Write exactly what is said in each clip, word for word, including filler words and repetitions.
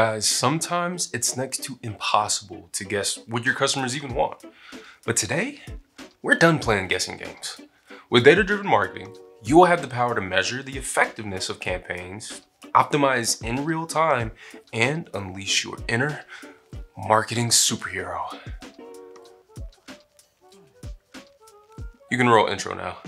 Guys, sometimes it's next to impossible to guess what your customers even want. But today, we're done playing guessing games. With data-driven marketing, you will have the power to measure the effectiveness of campaigns, optimize in real time, and unleash your inner marketing superhero. You can roll intro now.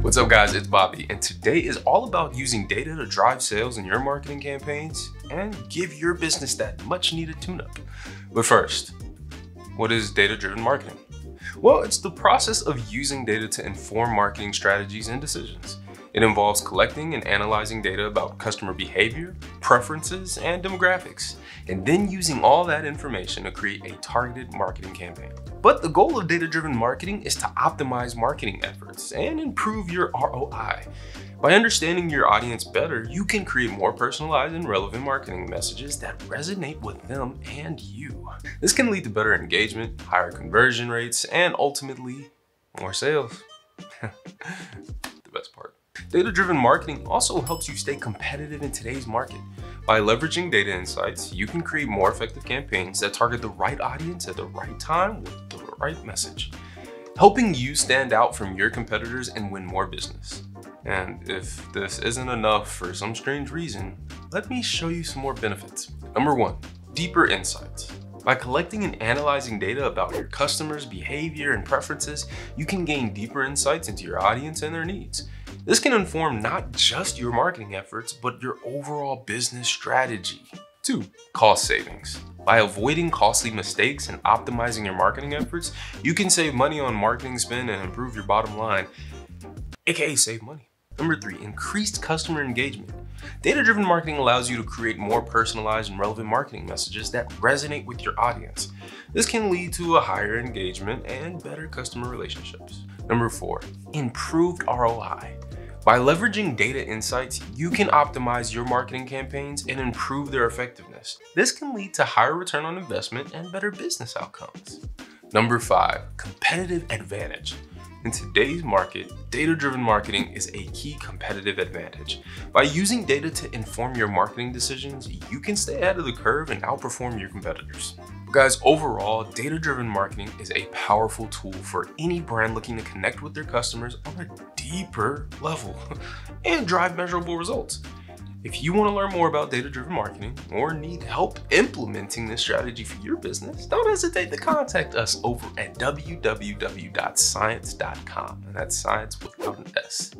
What's up guys, it's Bobby, and today is all about using data to drive sales in your marketing campaigns and give your business that much needed tune-up. But first, what is data-driven marketing? Well, it's the process of using data to inform marketing strategies and decisions. It involves collecting and analyzing data about customer behavior, preferences, and demographics, and then using all that information to create a targeted marketing campaign. But the goal of data-driven marketing is to optimize marketing efforts and improve your R O I. By understanding your audience better, you can create more personalized and relevant marketing messages that resonate with them and you. This can lead to better engagement, higher conversion rates, and ultimately, more sales. The best part. Data-driven marketing also helps you stay competitive in today's market. By leveraging data insights, you can create more effective campaigns that target the right audience at the right time with the right message, helping you stand out from your competitors and win more business. And if this isn't enough for some strange reason, let me show you some more benefits. Number one, deeper insights. By collecting and analyzing data about your customers' behavior and preferences, you can gain deeper insights into your audience and their needs. This can inform not just your marketing efforts, but your overall business strategy. Two, cost savings. By avoiding costly mistakes and optimizing your marketing efforts, you can save money on marketing spend and improve your bottom line, aka save money. Number three, increased customer engagement. Data-driven marketing allows you to create more personalized and relevant marketing messages that resonate with your audience. This can lead to a higher engagement and better customer relationships. Number four, improved R O I. By leveraging data insights, you can optimize your marketing campaigns and improve their effectiveness. This can lead to higher return on investment and better business outcomes. Number five, competitive advantage. In today's market, data-driven marketing is a key competitive advantage. By using data to inform your marketing decisions, you can stay ahead of the curve and outperform your competitors. Guys, overall, data-driven marketing is a powerful tool for any brand looking to connect with their customers on a deeper level and drive measurable results. If you want to learn more about data-driven marketing or need help implementing this strategy for your business, don't hesitate to contact us over at w w w dot science dot com. And that's science without an S.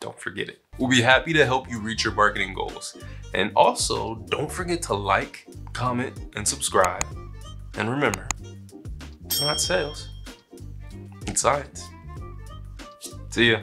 Don't forget it. We'll be happy to help you reach your marketing goals. And also, don't forget to like, comment, and subscribe. And remember, it's not sales, it's science. See ya.